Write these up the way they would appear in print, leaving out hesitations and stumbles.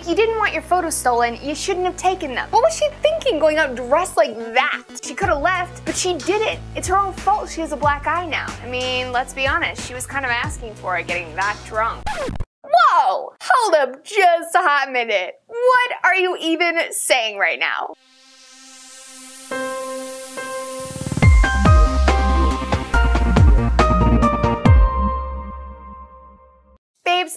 If you didn't want your photos stolen, you shouldn't have taken them. What was she thinking going out dressed like that? She could have left, but she didn't. It's her own fault she has a black eye now. I mean, let's be honest, she was kind of asking for it getting that drunk. Whoa! Hold up just a hot minute. What are you even saying right now?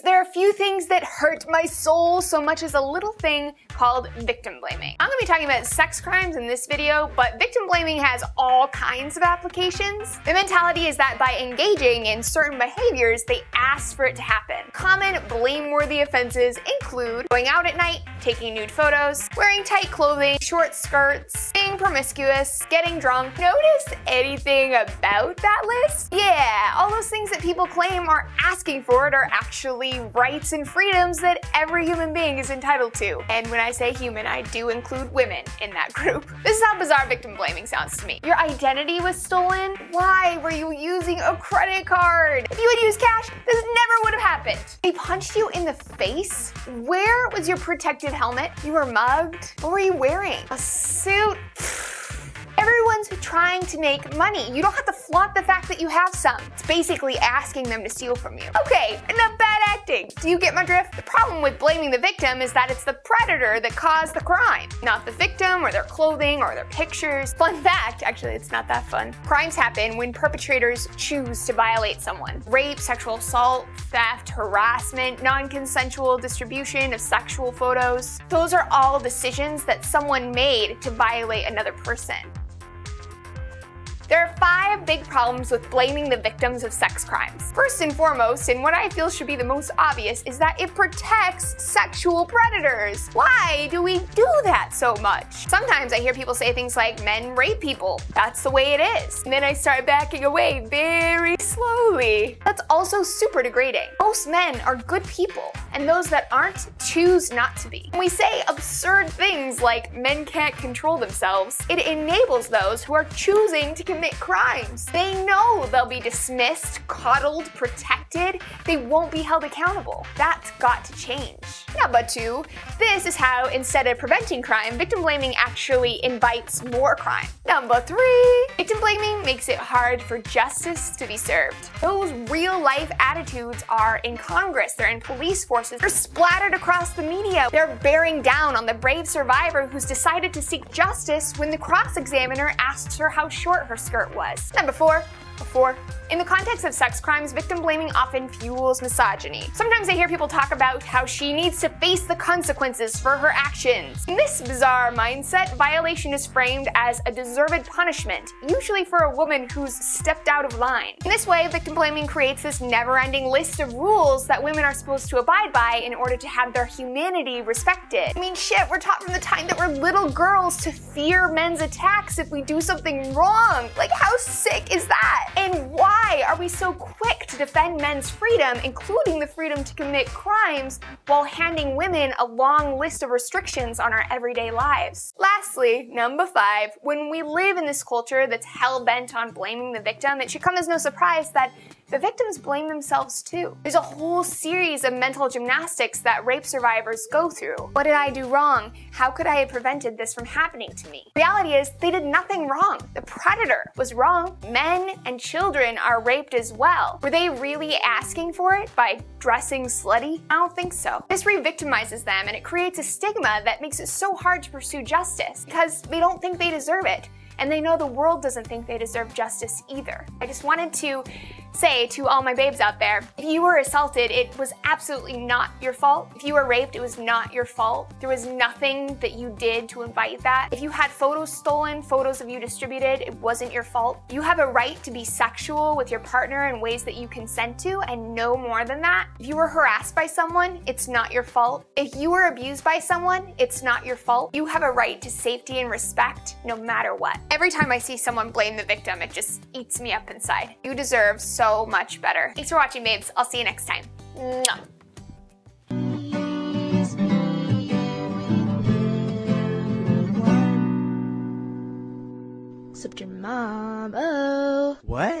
There are a few things that hurt my soul so much as a little thing called victim blaming. I'm gonna be talking about sex crimes in this video, but victim blaming has all kinds of applications. The mentality is that by engaging in certain behaviors, they ask for it to happen. Common blameworthy offenses include going out at night, taking nude photos, wearing tight clothing, short skirts, being promiscuous, getting drunk. Notice anything about that list? Yeah, all those things that people claim are asking for it are actually rights and freedoms that every human being is entitled to. And when I say human, I do include women in that group. This is how bizarre victim blaming sounds to me. Your identity was stolen? Why were you using a credit card? If you had used cash, this never would have happened. They punched you in the face? Where was your protective helmet? You were mugged? What were you wearing? A suit? Everyone's trying to make money. You don't have to flaunt the fact that you have some. It's basically asking them to steal from you. Okay, enough bad acting. Do you get my drift? The problem with blaming the victim is that it's the predator that caused the crime, not the victim or their clothing or their pictures. Fun fact, actually it's not that fun. Crimes happen when perpetrators choose to violate someone. Rape, sexual assault, theft, harassment, non-consensual distribution of sexual photos. Those are all decisions that someone made to violate another person. There are 5 big problems with blaming the victims of sex crimes. First and foremost, and what I feel should be the most obvious, is that it protects sexual predators. Why do we do that so much? Sometimes I hear people say things like, men rape people. That's the way it is. And then I start backing away very slowly. That's also super degrading. Most men are good people, and those that aren't choose not to be. When we say absurd things like men can't control themselves, it enables those who are choosing to commit crimes. They know they'll be dismissed, coddled, protected. They won't be held accountable. That's got to change. Number 2, this is how instead of preventing crime, victim blaming actually invites more crime. Number 3, victim blaming makes it hard for justice to be served. Those real life attitudes are in Congress, they're in police forces, they're splattered across the media. They're bearing down on the brave survivor who's decided to seek justice when the cross-examiner asks her how short her skirt was. Number 4. In the context of sex crimes, victim blaming often fuels misogyny. Sometimes I hear people talk about how she needs to face the consequences for her actions. In this bizarre mindset, violation is framed as a deserved punishment, usually for a woman who's stepped out of line. In this way, victim blaming creates this never-ending list of rules that women are supposed to abide by in order to have their humanity respected. I mean, shit, we're taught from the time that we're little girls to fear men's attacks if we do something wrong. Like, how sick is that? And why? Why are we so quick to defend men's freedom, including the freedom to commit crimes, while handing women a long list of restrictions on our everyday lives? Lastly, number 5, when we live in this culture that's hell-bent on blaming the victim, it should come as no surprise that the victims blame themselves too. There's a whole series of mental gymnastics that rape survivors go through. What did I do wrong? How could I have prevented this from happening to me? Reality is, they did nothing wrong. The predator was wrong. Men and children are raped as well. Were they really asking for it by dressing slutty? I don't think so. This re-victimizes them, and it creates a stigma that makes it so hard to pursue justice because they don't think they deserve it. And they know the world doesn't think they deserve justice either. I just wanted to say to all my babes out there, if you were assaulted, it was absolutely not your fault. If you were raped, it was not your fault. There was nothing that you did to invite that. If you had photos stolen, photos of you distributed, it wasn't your fault. You have a right to be sexual with your partner in ways that you consent to, and no more than that. If you were harassed by someone, it's not your fault. If you were abused by someone, it's not your fault. You have a right to safety and respect no matter what. Every time I see someone blame the victim, it just eats me up inside. You deserve so much better. Thanks for watching, babes. I'll see you next time. Mwah. Except your mom. Oh. What?